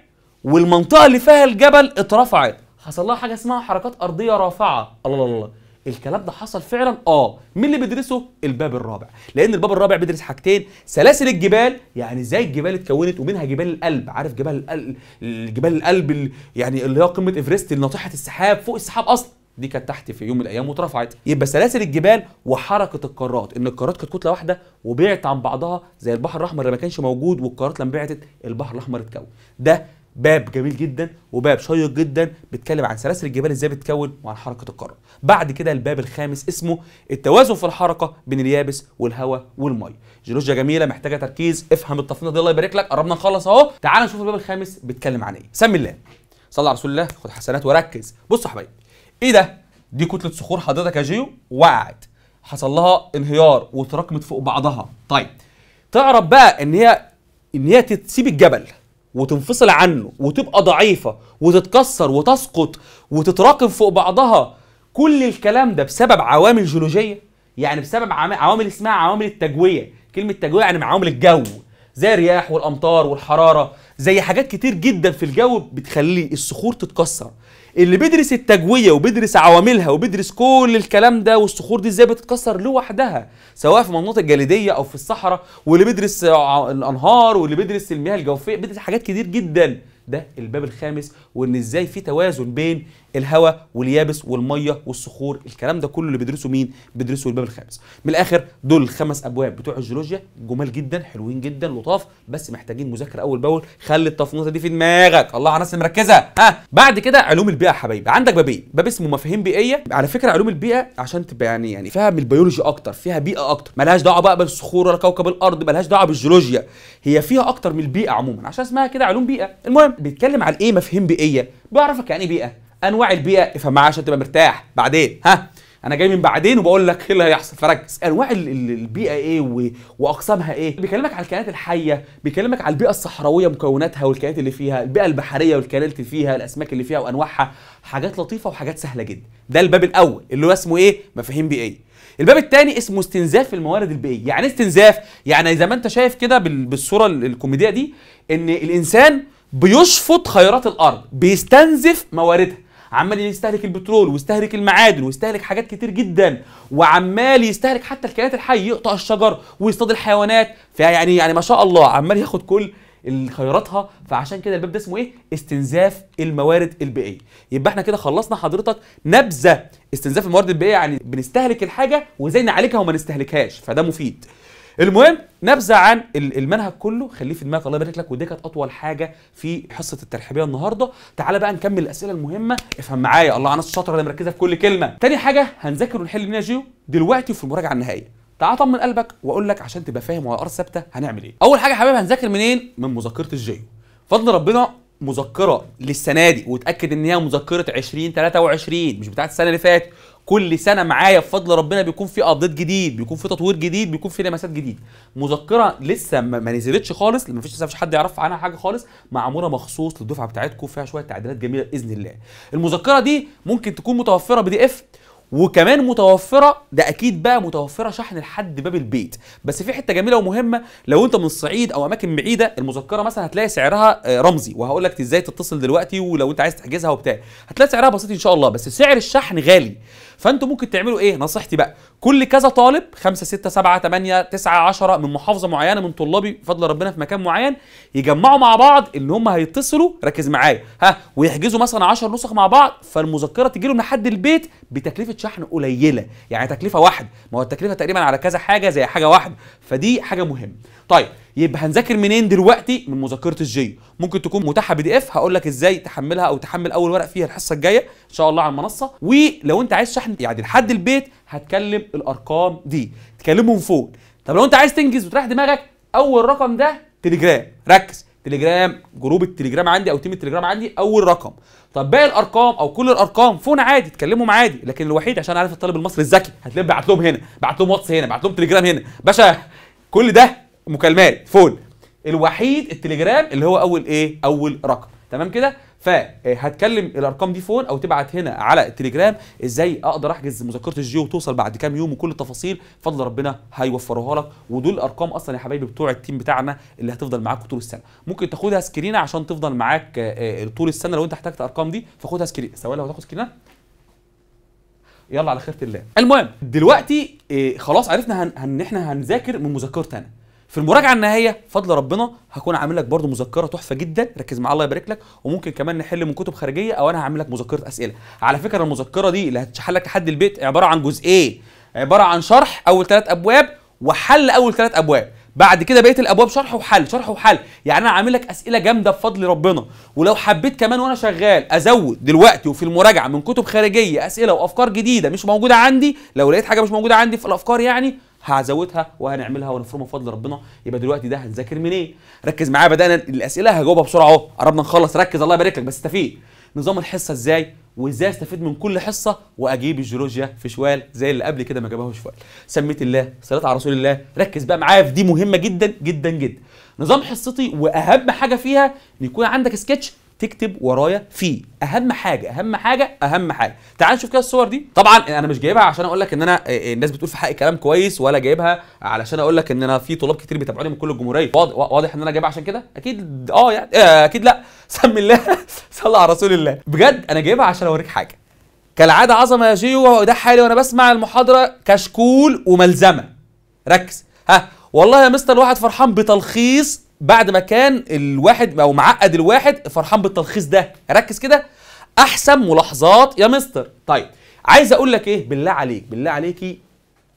والمنطقه اللي فيها الجبل اترفعت، حصل لها حاجه اسمها حركات ارضيه رافعه. الله الله الله. الكلام ده حصل فعلا؟ اه. مين اللي بيدرسه؟ الباب الرابع، لان الباب الرابع بيدرس حاجتين: سلاسل الجبال، يعني ازاي الجبال اتكونت، ومنها جبال الألب. عارف جبال الألب؟ الجبال الألب اللي يعني اللي هي قمه ايفرست، ناطحه السحاب، فوق السحاب اصلا، دي كانت تحت في يوم من الايام واترفعت. يبقى سلاسل الجبال وحركه القارات، ان القارات كانت كتله واحده وبعدت عن بعضها، زي البحر الاحمر اللي ما كانش موجود والقارات لما بعدت البحر الاحمر اتكون. ده باب جميل جدا وباب شيق جدا، بيتكلم عن سلاسل الجبال ازاي بتتكون وعن حركه القارات. بعد كده الباب الخامس اسمه التوازن في الحركه بين اليابس والهواء والميه. جيولوجيا جميله محتاجه تركيز، افهم التفنيده دي الله يبارك لك. قربنا نخلص اهو، تعال نشوف الباب الخامس بيتكلم عن ايه. سمي الله، صلي على رسول الله، خد حسنات وركز. بص يا حبايبي، ايه ده؟ دي كتله صخور حضرتك يا جيو، وقعت حصل لها انهيار وتراكمت فوق بعضها. طيب تعرف بقى ان هي ان هي تسيب الجبل وتنفصل عنه وتبقى ضعيفة وتتكسر وتسقط وتتراكم فوق بعضها، كل الكلام ده بسبب عوامل جيولوجية، يعني بسبب عوامل اسمها عوامل التجوية. كلمة تجوية يعني عوامل الجو، زي الرياح والأمطار والحرارة، زي حاجات كتير جدا في الجو بتخلي الصخور تتكسر. اللي بيدرس التجوية وبيدرس عواملها وبيدرس كل الكلام ده والصخور دي ازاي بتتكسر لوحدها، سواء في مناطق جليدية أو في الصحراء، واللي بيدرس الأنهار واللي بيدرس المياه الجوفية، بيدرس حاجات كتير جدا. ده الباب الخامس، وإن ازاي في توازن بين الهواء واليابس والمية والصخور، الكلام ده كله اللي بيدرسه مين؟ بيدرسه الباب الخامس. من الآخر دول الخمس أبواب بتوع الجيولوجيا، جمال جدا، حلوين جدا، لطاف، بس محتاجين مذاكرة أول بأول. خلي التفنيطة دي في دماغك، الله على الناس مركزة. ها، بعد كده علوم البيئة يا حبايبي، عندك بابين، باب اسمه مفاهيم بيئية. على فكرة علوم البيئة عشان تبقى يعني يعني فيها من البيولوجي أكتر، فيها بيئة أكتر، مالهاش دعوة بقى بالصخور ولا كوكب الأرض، مالهاش دعوة بالجيولوجيا، هي فيها أكتر من البيئة عموما، عشان اسمها كده علوم بيئة. المهم بيتكلم عن إيه مفاهيم بيئية؟ بيعرفك يعني إيه بيئة، انواع البيئه، افهم معايا عشان تبقى مرتاح. بعدين ها انا جاي من بعدين وبقول لك ايه اللي هيحصل، فركز. انواع البيئه ايه و... واقسامها ايه، بيكلمك على الكائنات الحيه، بيكلمك على البيئه الصحراويه مكوناتها والكائنات اللي فيها، البيئه البحريه والكائنات اللي فيها، الاسماك اللي فيها وانواعها، حاجات لطيفه وحاجات سهله جدا. ده الباب الاول اللي هو اسمه ايه؟ مفاهيم بيئيه. الباب الثاني اسمه استنزاف الموارد البيئيه. يعني ايه استنزاف؟ يعني زي ما انت شايف كده بالصوره الكوميديه دي، ان الانسان بيشفط خيرات الارض، بيستنزف مواردها، عمال يستهلك البترول ويستهلك المعادن ويستهلك حاجات كتير جدا، وعمال يستهلك حتى الكائنات الحيه، يقطع الشجر ويصطاد الحيوانات، فيعني يعني ما شاء الله عمال ياخد كل خيراتها. فعشان كده الباب ده اسمه ايه؟ استنزاف الموارد البيئيه. يبقى احنا كده خلصنا حضرتك نبذه استنزاف الموارد البيئيه، يعني بنستهلك الحاجه وازاي نعالجها وما نستهلكهاش، فده مفيد. المهم نبذه عن المنهج كله، خليه في دماغك الله يبارك لك، ودي كانت اطول حاجه في حصه الترحيبيه النهارده. تعالى بقى نكمل الاسئله المهمه، افهم معايا الله على الناس الشاطره اللي مركزه في كل كلمه. تاني حاجه هنذاكر ونحل منها جيو دلوقتي وفي المراجعه النهائيه. تعالى اطمن قلبك واقول لك عشان تبقى فاهم وعلى ارض ثابته هنعمل ايه. اول حاجه يا حبايبي هنذاكر منين؟ من مذكره الجيو. فضل ربنا مذكره للسنه دي، وتاكد ان هي مذكره عشرين ثلاثة وعشرين مش بتاعه السنه اللي فاتت. كل سنه معايا بفضل ربنا بيكون في ابديت جديد، بيكون في تطوير جديد، بيكون في لمسات جديده. مذكره لسه ما نزلتش خالص، ما فيش لسه حد يعرف عنها حاجه خالص، معموله مخصوص للدفعه بتاعتكم، فيها شويه تعديلات جميله باذن الله. المذكره دي ممكن تكون متوفره بي دي اف، وكمان متوفره ده اكيد بقى متوفره شحن لحد باب البيت. بس في حته جميله ومهمه، لو انت من الصعيد او اماكن بعيده، المذكره مثلا هتلاقي سعرها رمزي، وهقول لك ازاي تتصل دلوقتي، ولو انت عايز تحجزها وبتاع هتلاقي سعرها بسيط ان شاء الله، بس سعر الشحن غالي. فانتوا ممكن تعملوا ايه؟ نصيحتي بقى، كل كذا طالب خمسة ستة سبعة ثمانية تسعة عشرة من محافظه معينه من طلابي بفضل ربنا في مكان معين، يجمعوا مع بعض ان هم هيتصلوا، ركز معايا ها، ويحجزوا مثلا عشر نسخ مع بعض، فالمذكره تجي لهم لحد البيت بتكلفه شحن قليله، يعني تكلفه واحده، ما هو التكلفه تقريبا على كذا حاجه زي حاجه واحده، فدي حاجه مهمه. طيب يبقى هنذاكر منين دلوقتي؟ من مذكره الجيو. ممكن تكون متاحه بي دي اف، هقول لك ازاي تحملها او تحمل اول ورق فيها الحصه الجايه ان شاء الله على المنصه. ولو انت عايز شحن يعني لحد البيت، هتكلم الارقام دي، تكلمهم فوق. طب لو انت عايز تنجز وتريح دماغك، اول رقم ده تليجرام، ركز، تليجرام، جروب التليجرام عندي او تيم التليجرام عندي اول رقم. طب باقي الارقام او كل الارقام فون عادي، تكلمهم عادي، لكن الوحيد عشان عارف الطالب المصري الذكي هتلاقيه بعت لهم هنا، بعت لهم واتس هنا، بعت لهم تليجرام هنا، باشا كل ده مكالمات فون. الوحيد التليجرام اللي هو اول ايه؟ اول رقم، تمام كده؟ فهتكلم الارقام دي فون او تبعت هنا على التليجرام ازاي اقدر احجز مذكره الجيو وتوصل بعد كام يوم، وكل التفاصيل فضل ربنا هيوفروها لك. ودول الارقام اصلا يا حبايبي بتوع التيم بتاعنا اللي هتفضل معاك طول السنه، ممكن تاخدها سكرينه عشان تفضل معاك طول السنه لو انت احتجت الارقام دي، فخدها سكرينه. ثواني، لو هتاخد سكرينه يلا على خيرة الله. المهم دلوقتي إيه خلاص عرفنا ان هن... احنا هنذاكر من مذكرتنا. في المراجعه النهائيه بفضل ربنا هكون عامل لك برضو مذكره تحفه جدا، ركز معايا الله يبارك لك، وممكن كمان نحل من كتب خارجيه او انا هعمل لك مذكره اسئله. على فكره المذكره دي اللي هتشحن لك لحد البيت عباره عن جزئين، عباره عن شرح اول ثلاث ابواب وحل اول ثلاث ابواب، بعد كده بقيه الابواب شرح وحل، شرح وحل، يعني انا عامل لك اسئله جامده بفضل ربنا. ولو حبيت كمان وانا شغال ازود دلوقتي وفي المراجعه من كتب خارجيه اسئله وافكار جديده مش موجوده عندي، لو لقيت حاجه مش موجوده عندي في الافكار يعني هزودها وهنعملها ونفرمها بفضل ربنا. يبقى دلوقتي ده هنذاكر منين؟ إيه؟ ركز معايا، بدانا الاسئله هجاوبها بسرعه اهو، قربنا نخلص، ركز الله يبارك لك. بس استفيد نظام الحصه ازاي وازاي استفيد من كل حصه واجيب الجيولوجيا في شوال زي اللي قبل كده ما جابهاش شوال. سميت الله، صلاه على رسول الله. ركز بقى معايا في دي مهمه جدا جدا جدا. نظام حصتي واهم حاجه فيها ان يكون عندك سكتش تكتب ورايا فيه، اهم حاجه اهم حاجه اهم حاجه. تعال نشوف كده الصور دي. طبعا انا مش جايبها عشان اقول لك ان انا الناس بتقول في حقي كلام كويس، ولا جايبها علشان اقول لك ان انا في طلاب كتير بيتابعوني من كل الجمهوريه. واضح ان انا جايبها عشان كده؟ اكيد اه يعني آه اكيد لا، سمي الله صلى على رسول الله. بجد انا جايبها عشان اوريك حاجه. كالعاده عظمه يا جيو، وده حالي وانا بسمع المحاضره كشكول وملزمه. ركز. ها والله يا مستر الواحد فرحان بتلخيص بعد ما كان الواحد او معقد الواحد فرحان بالتلخيص ده. ركز كده، احسن ملاحظات يا مستر. طيب عايز اقول لك ايه بالله عليك بالله عليكي،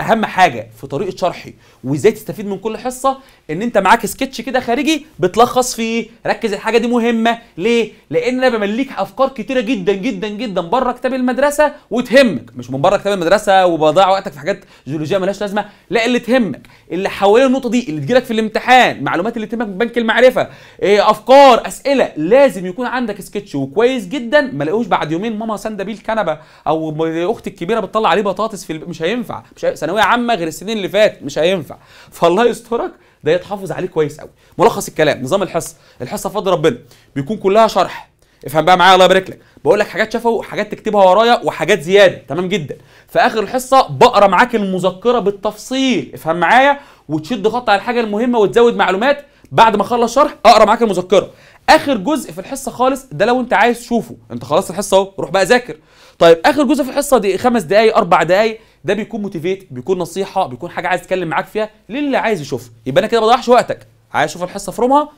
اهم حاجه في طريقه شرحي وازاي تستفيد من كل حصه ان انت معاك سكتش كده خارجي بتلخص فيه. ركز، الحاجه دي مهمه ليه؟ لان انا بمليك افكار كتيره جدا جدا جدا بره كتاب المدرسه وتهمك، مش من بره كتاب المدرسه وبضيع وقتك في حاجات جيولوجيه مالهاش لازمه، لا اللي تهمك، اللي حوالين النقطه دي، اللي تجيلك في الامتحان، معلومات اللي تهمك من بنك المعرفه، افكار، اسئله، لازم يكون عندك سكتش. وكويس جدا ما الاقوش بعد يومين ماما سانده بيه الكنبه او اختي الكبيره بتطلع عليه بطاطس في الب... مش هينفع، مش هي... ثانويه عامه غير السنين اللي فاتت، مش هينفع. فالله يسترك ده يتحافظ عليه كويس قوي. ملخص الكلام، نظام الحصه، الحصه بفضل ربنا بيكون كلها شرح، افهم بقى معايا الله يبارك لك، بقول لك حاجات شفوي وحاجات تكتبها ورايا وحاجات زياده، تمام جدا. في اخر الحصه بقرا معاك المذكره بالتفصيل، افهم معايا وتشد خط على الحاجه المهمه وتزود معلومات. بعد ما اخلص شرح اقرا معاك المذكره. اخر جزء في الحصه خالص ده لو انت عايز تشوفه، انت خلصت الحصه اهو، روح بقى ذاكر. طيب اخر جزء في الحصه دي خمس دقائق اربع دقائق، ده بيكون موتيفيت، بيكون نصيحه، بيكون حاجه عايز اتكلم معاك فيها للي عايز يشوفها. يبقى انا كده ما بضيعش وقتك، عايز اشوف الحصه فرومها،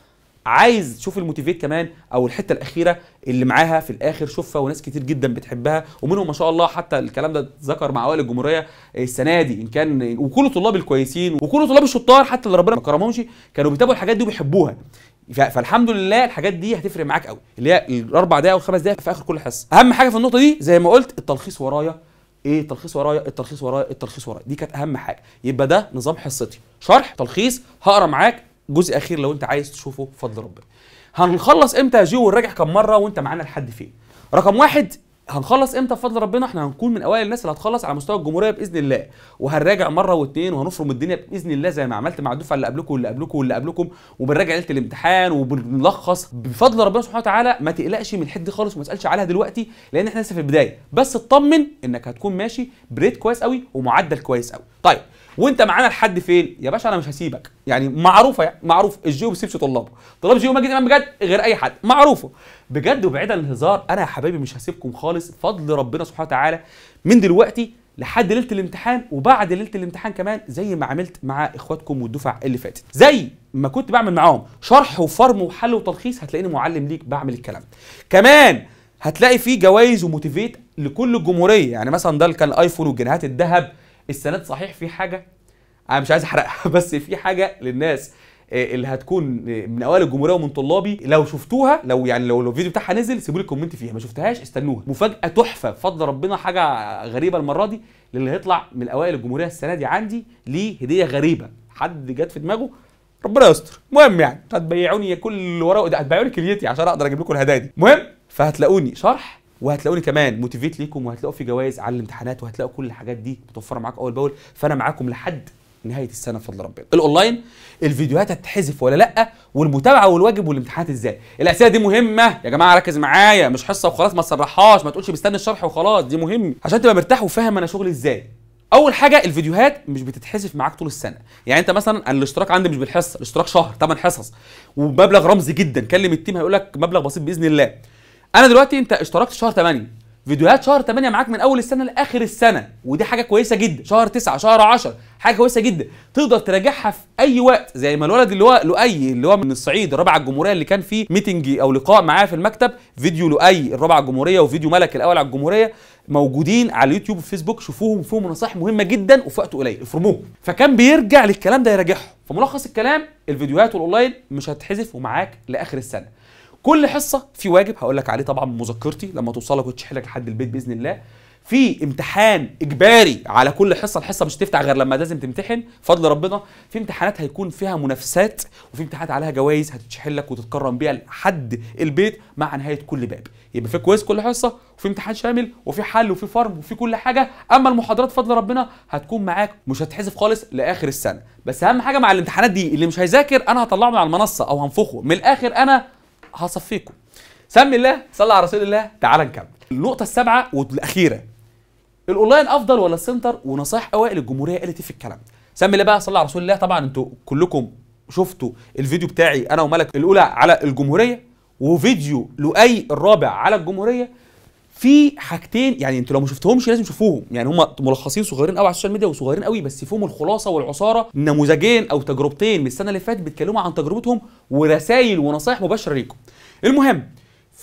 عايز تشوف الموتيفيت كمان او الحته الاخيره اللي معاها في الاخر شوفها، وناس كتير جدا بتحبها ومنهم ما شاء الله حتى الكلام ده اتذكر مع اوائل الجمهوريه السنه دي ان كان، وكل طلاب الكويسين وكل طلاب الشطار حتى اللي ربنا ما كرمهمش كانوا بيتابعوا الحاجات دي وبيحبوها. فالحمد لله الحاجات دي هتفرق معاك قوي، اللي هي الاربع دقائق والخمس دقائق في اخر كل حصه. اهم حاجه في النقطه دي زي ما قلت التلخيص ورايا، ايه التلخيص ورايا؟ التلخيص ورايا، التلخيص ورايا، دي كانت اهم حاجه. يبقى ده نظام حصتي، شرح، تلخيص، هقرا معاك جزء اخير لو انت عايز تشوفه بفضل ربنا. هنخلص امتى يا جيو ونراجع كم مره وانت معانا لحد فين؟ رقم واحد، هنخلص امتى بفضل ربنا؟ احنا هنكون من اوائل الناس اللي هتخلص على مستوى الجمهوريه باذن الله، وهنراجع مره واثنين وهنفرم الدنيا باذن الله زي ما عملت مع الدفعه اللي قبلكم واللي قبلكم واللي قبلكم، وبنراجع ليله الامتحان وبنلخص بفضل ربنا سبحانه وتعالى. ما تقلقش من الحته دي خالص وما تسالش عليها دلوقتي لان احنا لسه في البدايه، بس اطمن انك هتكون ماشي بريت كويس قوي ومعدل كويس قوي. طيب وانت معانا لحد فين؟ يا باشا انا مش هسيبك، يعني معروفه يعني معروف الجيو ما بيسيبش طلابه، طلاب جيو ماجد امام بجد غير اي حد، معروفه بجد. وبعيدا عن الهزار انا يا حبايبي مش هسيبكم خالص بفضل ربنا سبحانه وتعالى من دلوقتي لحد ليله الامتحان، وبعد ليله الامتحان كمان زي ما عملت مع اخواتكم والدفع اللي فاتت، زي ما كنت بعمل معاهم شرح وفرم وحل وتلخيص، هتلاقيني معلم ليك بعمل الكلام كمان. هتلاقي فيه جوائز وموتيفيت لكل الجمهوريه، يعني مثلا ده كان الايفون والجنيهات الذهب السند. صحيح في حاجه انا مش عايز احرقها، بس في حاجه للناس اللي هتكون من اوائل الجمهوريه ومن طلابي، لو شفتوها لو يعني لو الفيديو بتاعها نزل سيبوا لي كومنت فيها، ما شفتهاش استنوها مفاجاه تحفه بفضل ربنا، حاجه غريبه المره دي للي هيطلع من اوائل الجمهوريه السنه دي. عندي ليه هديه غريبه حد جت في دماغه، ربنا يستر. المهم يعني هتبيعوني كل ورقه ده، هتبيعوني كليتي عشان اقدر اجيب لكم الهدايا دي. المهم فهتلاقوني شرح وهتلاقوني كمان موتيفيت ليكم، وهتلاقوا في جوائز على الامتحانات، وهتلاقوا كل الحاجات دي متوفره معاكم اول باول. فانا معاكم لحد نهايه السنه بفضل ربنا. الاونلاين، الفيديوهات هتتحذف ولا لا، والمتابعه والواجب والامتحانات ازاي. الاسئله دي مهمه يا جماعه، ركز معايا، مش حصه وخلاص، ما تسرحهاش، ما تقولش مستني الشرح وخلاص، دي مهمه عشان تبقى مرتاح وفاهم انا شغلي ازاي. اول حاجه الفيديوهات مش بتتحذف معاك طول السنه، يعني انت مثلا الاشتراك عندي مش بالحصه، الاشتراك شهر ثمان حصص ومبلغ رمزي جدا، كلم التيم هيقول لك مبلغ بسيط باذن الله. انا دلوقتي انت اشتركت شهر ثمانية، فيديوهات شهر تمانية معاك من اول السنه لاخر السنه، ودي حاجه كويسه جدا. شهر تسعة، شهر عشرة، حاجه كويسه جدا تقدر تراجعها في اي وقت. زي ما الولد اللي هو لؤي اللي هو من الصعيد الرابعه الجمهوريه اللي كان فيه ميتنج او لقاء معاه في المكتب، فيديو لؤي الرابعه الجمهوريه وفيديو ملك الاول على الجمهوريه موجودين على اليوتيوب وفيسبوك، شوفوهم فيهم نصائح مهمه جدا وفي وقت قليل، افرموهم. فكان بيرجع للكلام ده يراجعه. فملخص الكلام، الفيديوهات والاونلاين مش هتحذف ومعاك لاخر السنه. كل حصه في واجب هقول لك عليه طبعا من مذكرتي لما توصلك وتشحن لك لحد البيت باذن الله. في امتحان اجباري على كل حصه، الحصه مش هتفتح غير لما لازم تمتحن فضل ربنا. في امتحانات هيكون فيها منافسات، وفي امتحانات عليها جوائز هتتشحن لك وتتكرم بيها لحد البيت مع نهايه كل باب. يبقى في كويز كل حصه، وفي امتحان شامل، وفي حل، وفي فرم، وفي كل حاجه. اما المحاضرات فضل ربنا هتكون معاك مش هتحذف خالص لاخر السنه. بس اهم حاجه مع الامتحانات دي، اللي مش هيذاكر انا هطلعه من على المنصه او هنفخه من الاخر، انا هصفيكم. سمي الله، صلى على رسول الله، تعالى نكمل. النقطة السابعة والأخيرة، الأونلاين أفضل ولا السنتر؟ ونصائح أوائل الجمهورية قالت إيه في الكلام ده؟ سمي الله بقى، صلى على رسول الله. طبعا أنتوا كلكم شفتوا الفيديو بتاعي أنا وملك الأولى على الجمهورية، وفيديو لؤي الرابع على الجمهورية. في حاجتين يعني انتوا لو ما شفتهمش لازم تشوفوهم، يعني هم ملخصين صغيرين قوي على السوشيال ميديا وصغيرين قوي، بس فيهم الخلاصه والعصاره. نموذجين او تجربتين من السنه اللي فاتت بيتكلموا عن تجربتهم ورسائل ونصائح مباشره ليكم. المهم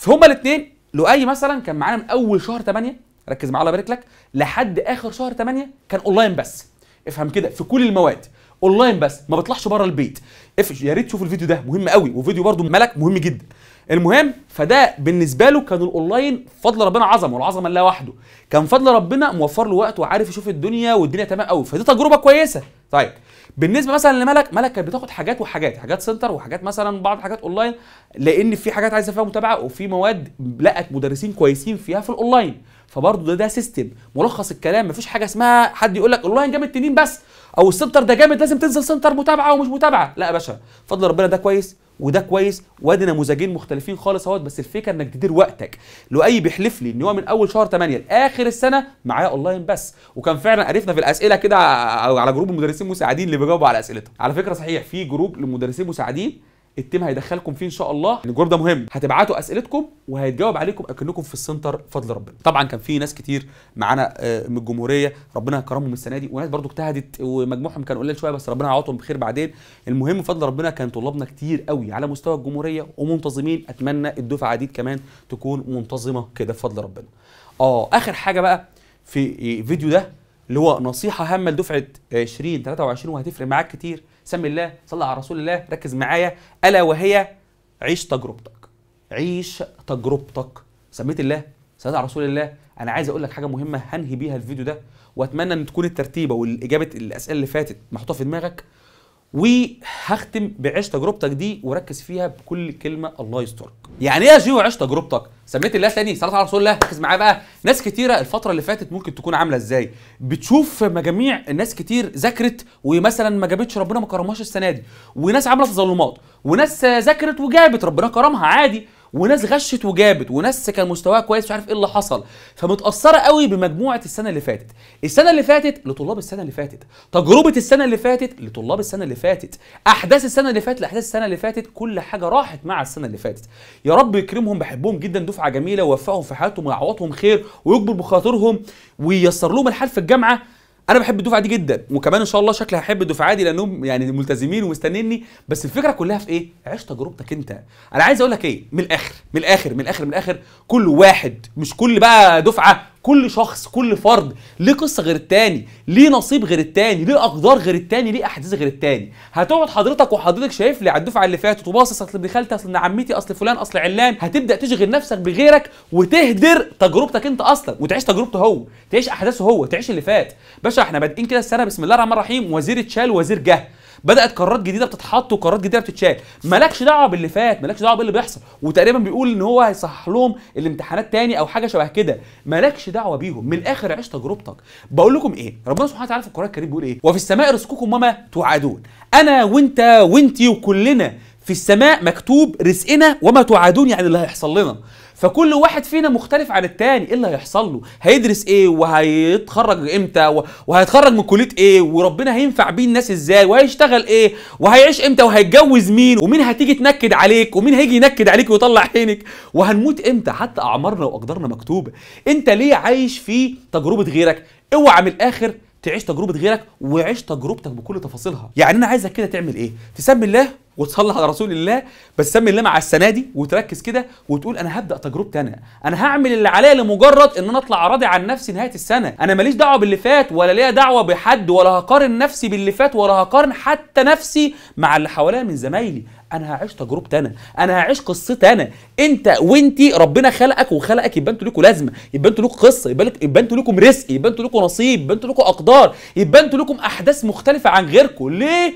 هما الاثنين، لؤي مثلا كان معانا من اول شهر تمانية، ركز معايا الله يبارك لك، لحد اخر شهر تمانية كان اونلاين بس. افهم كده، في كل المواد اونلاين بس، ما بيطلعش بره البيت. يا ريت تشوفوا الفيديو ده مهم قوي، وفيديو برده ملك مهم جدا. المهم فده بالنسبه له كان الاونلاين فضل ربنا عظمه، والعظمه لله وحده. كان فضل ربنا موفر له وقت وعارف يشوف الدنيا والدنيا تمام قوي، فدي تجربه كويسه. طيب بالنسبه مثلا لملك، ملك كانت بتاخد حاجات وحاجات، حاجات سنتر وحاجات مثلا بعض حاجات اونلاين، لان في حاجات عايزه فيها متابعه، وفي مواد لقت مدرسين كويسين فيها في الاونلاين. فبرضه ده ده سيستم. ملخص الكلام، مفيش حاجه اسمها حد يقول لك الاونلاين جامد تنين بس، او السنتر ده جامد لازم تنزل سنتر متابعه ومش متابعه. لا يا باشا، فضل ربنا ده كويس وده كويس، وادي نموذجين مختلفين خالص اهوت. بس الفكره انك تدير وقتك. لؤي بيحلف لي ان هو من اول شهر تمانية لاخر السنه معايا اونلاين بس، وكان فعلا عرفنا في الاسئله كده على جروب المدرسين المساعدين اللي بيجاوبوا على اسئلتهم. على فكره صحيح في جروب للمدرسين المساعدين، التيم هيدخلكم فيه ان شاء الله، الجروب ده مهم، هتبعتوا اسئلتكم وهيتجاوب عليكم اكنكم في السنتر فضل ربنا. طبعا كان في ناس كتير معانا من الجمهوريه ربنا كرمهم السنه دي، وناس برضو اجتهدت ومجموعهم كان قليل شويه، بس ربنا عوضهم بخير بعدين. المهم فضل ربنا كان طلابنا كتير قوي على مستوى الجمهوريه ومنتظمين، اتمنى الدفعه دي كمان تكون منتظمه كده بفضل ربنا. اه اخر حاجه بقى في فيديو ده اللي هو نصيحه هامه لدفعه عشرين تلاتة وعشرين وهتفرق معاك كتير. سمي الله، صلى على رسول الله، ركز معايا، الا وهي عيش تجربتك. عيش تجربتك. سميت الله، صلى على رسول الله. انا عايز اقول لك حاجه مهمه هنهي بيها الفيديو ده، واتمنى ان تكون الترتيبه والاجابه الاسئله اللي فاتت محطوطه في دماغك، وهختم بعيش تجربتك دي وركز فيها بكل كلمه الله يسترك. يعني ايه يا جيو عيش تجربتك؟ سميت الله ثاني، صلاه على رسول الله. ركز معايا بقى، ناس كتيره الفتره اللي فاتت ممكن تكون عامله ازاي؟ بتشوف مجاميع ناس كتير ذاكرت ومثلا ما جابتش ربنا ما كرمهاش السنه دي، وناس عامله تظلمات، وناس ذاكرت وجابت ربنا كرمها عادي، وناس غشت وجابت، وناس كان مستواها كويس مش عارف ايه اللي حصل، فمتاثره قوي بمجموعه السنه اللي فاتت، السنه اللي فاتت لطلاب السنه اللي فاتت، تجربه السنه اللي فاتت لطلاب السنه اللي فاتت، احداث السنه اللي فاتت لاحداث السنه اللي فاتت، كل حاجه راحت مع السنه اللي فاتت. يا رب يكرمهم، بحبهم جدا، دفعه جميله، ووفقهم في حياتهم ويعوضهم خير ويكبر بخاطرهم وييسر لهم الحال في الجامعه. انا بحب الدفعه دي جدا، وكمان ان شاء الله شكلي هحب الدفعه دي لانهم يعني ملتزمين ومستنيني. بس الفكره كلها في ايه؟ عيش تجربتك انت. انا عايز اقول لك ايه، من الاخر من الاخر من الاخر من الاخر، كل واحد، مش كل بقى دفعه، كل شخص، كل فرد ليه قصه غير التاني، ليه نصيب غير التاني، ليه اقدار غير التاني، ليه احداث غير التاني. هتقعد حضرتك وحضرتك شايف لي على الدفعه اللي فاتت وباصص، اصل ابن خالتي، اصل ابن عمتي، اصل فلان، اصل علان، هتبدا تشغل نفسك بغيرك وتهدر تجربتك انت اصلا، وتعيش تجربته هو، تعيش احداثه هو، تعيش اللي فات. باشا احنا بادئين كده السنه بسم الله الرحمن الرحيم، وزير اتشال وزير جه، بدات قرارات جديده بتتحط وقرارات جديده بتتشال، مالكش دعوه باللي فات، مالكش دعوه باللي بيحصل، وتقريبا بيقول ان هو هيصحح لهم الامتحانات تاني او حاجه شبه كده، مالكش دعوه بيهم. من الاخر عيش تجربتك. بقول لكم ايه، ربنا سبحانه وتعالى في القران الكريم بيقول ايه؟ وفي السماء رزقكم وما توعدون. انا وانت وانتي وكلنا في السماء مكتوب رزقنا وما توعدون، يعني اللي هيحصل لنا. فكل واحد فينا مختلف عن التاني، ايه اللي هيحصل له؟ هيدرس ايه؟ وهيتخرج امتى؟ وهيتخرج من كليه ايه؟ وربنا هينفع بيه الناس ازاي؟ وهيشتغل ايه؟ وهيعيش امتى؟ وهيتجوز مين؟ ومين هتيجي تنكد عليك؟ ومين هيجي ينكد عليك ويطلع عينك؟ وهنموت امتى؟ حتى اعمارنا واقدارنا مكتوبه. انت ليه عايش في تجربه غيرك؟ اوعى من الاخر تعيش تجربه غيرك، وعيش تجربتك بكل تفاصيلها. يعني انا عايزك كده تعمل ايه؟ تسمي الله وتصلي على رسول الله، بس سمي الله مع السنه دي، وتركز كده وتقول انا هبدا تجربتي، انا انا هعمل اللي عليا لمجرد ان انا اطلع راضي عن نفسي نهايه السنه. انا ماليش دعوه باللي فات، ولا ليا دعوه بحد، ولا هقارن نفسي باللي فات، ولا هقارن حتى نفسي مع اللي حواليا من زمايلي. انا هعيش تجربتي، انا انا هعيش قصتي انا. انت وانتي ربنا خلقك وخلقك، يبقى انتوا ليكوا لازمه، يبقى انتوا ليكوا قصه، يبقى انتوا ليكوا رزق، يبقى انتوا ليكوا نصيب، يبقى انتوا ليكوا اقدار، يبقى انتوا ليكوا احداث مختلفه عن غيركوا. ليه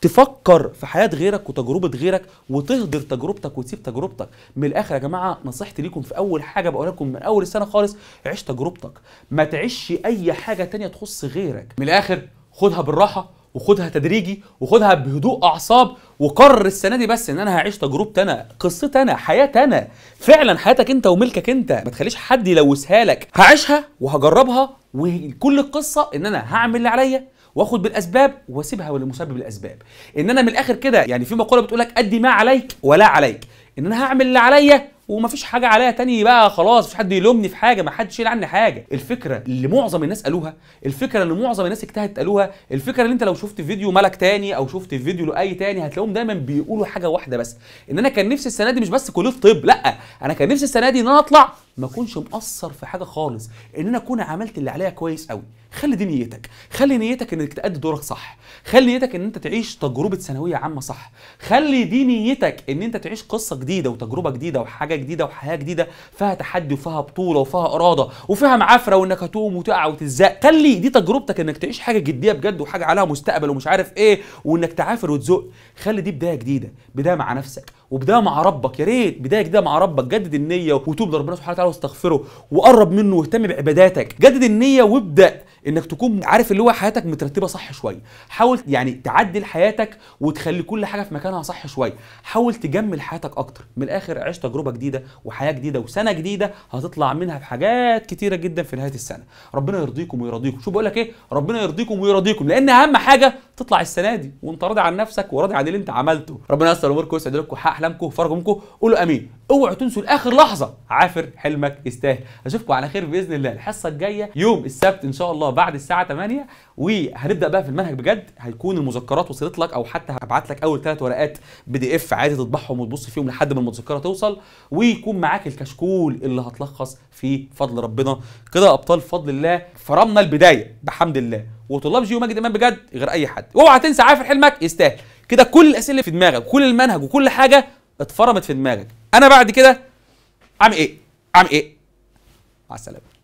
تفكر في حياة غيرك وتجربة غيرك وتهدر تجربتك وتسيب تجربتك؟ من الآخر يا جماعة، نصيحتي ليكم في أول حاجة بقول لكم من أول السنة خالص، عيش تجربتك، ما تعيش أي حاجة تانية تخص غيرك. من الآخر خدها بالراحة، وخدها تدريجي، وخدها بهدوء أعصاب، وقرر السنة دي بس إن أنا هعيش تجربتي أنا، قصتي أنا، حياتي أنا، فعلا حياتك أنت وملكك أنت، ما تخليش حد يلوثها لك. هعيشها وهجربها، وكل القصة إن أنا هعمل اللي عليا واخد بالاسباب واسيبها لمسبب الاسباب. ان انا من الاخر كده، يعني في مقوله بتقول لك ادي ما عليك ولا عليك، ان انا هعمل اللي عليا ومفيش حاجه عليا تاني بقى، خلاص مفيش حد يلومني في حاجه، ما حدش يشيل عني حاجه. الفكره اللي معظم الناس قالوها، الفكره اللي معظم الناس اجتهدت قالوها، الفكره اللي انت لو شفت فيديو ملك تاني او شفت فيديو لؤي تاني هتلاقيهم دايما بيقولوا حاجه واحده بس، ان انا كان نفسي السنه دي مش بس كليه طب، لا انا كان نفسي السنه دي ان انا اطلع ما اكونش مقصر في حاجه خالص، ان انا اكون عملت اللي عليا كويس قوي. خلي دي نيتك، خلي نيتك انك تأدي دورك صح، خلي نيتك ان انت تعيش تجربه ثانويه عامه صح، خلي دي نيتك ان انت تعيش قصه جديده وتجربه جديده وحاجه جديده وحياه جديده فيها تحدي وفيها بطوله وفيها اراده وفيها معافره وانك هتقوم وتقع وتزق. خلي دي تجربتك انك تعيش حاجه جديه بجد وحاجه عليها مستقبل ومش عارف ايه وانك تعافر وتزق. خلي دي بدايه جديده، بدايه مع نفسك وبدايه مع ربك، يا ريت بدايه جديده مع ربك. جدد النيه وتوب لربنا سبحانه وتعالى واستغفره وقرب منه واهتم بعباداتك. جدد النيه وابدا انك تكون عارف اللي هو حياتك مترتبه صح شويه، حاول يعني تعدل حياتك وتخلي كل حاجه في مكانها صح شويه، حاول تجمل حياتك اكتر. من الاخر عيش تجربه جديده وحياه جديده وسنه جديده هتطلع منها بحاجات كتيره جدا في نهايه السنه. ربنا يرضيكم ويرضيكم، شوف بقول لك ايه، ربنا يرضيكم ويرضيكم، لان اهم حاجه تطلع السنه دي وانت راضي عن نفسك وراضي عن اللي انت عملته. ربنا ييسر اموركم ويسعد لكم حق احلامكم وفرج همكم، قولوا امين. اوعوا تنسوا لاخر لحظه، عافر حلمك يستاهل. اشوفكم على خير باذن الله الحصه الجايه يوم السبت ان شاء الله بعد الساعه تمانية، وهنبدا بقى في المنهج بجد. هيكون المذكرات وصلت لك، او حتى هبعت لك اول ثلاث ورقات بي دي اف عادي تطبعهم وتبص فيهم لحد ما المذكره توصل، ويكون معاك الكشكول اللي هتلخص فيه فضل ربنا. كده ابطال بفضل الله فرمنا البدايه بحمد الله، وطلاب جيو ماجد امام بجد غير اي حد. اوعى تنسى عافر حلمك يستاهل. كده كل الاسئله في دماغك وكل المنهج وكل حاجه اتفرمت في دماغك. انا بعد كده عم ايه؟ عم ايه؟ مع السلامه.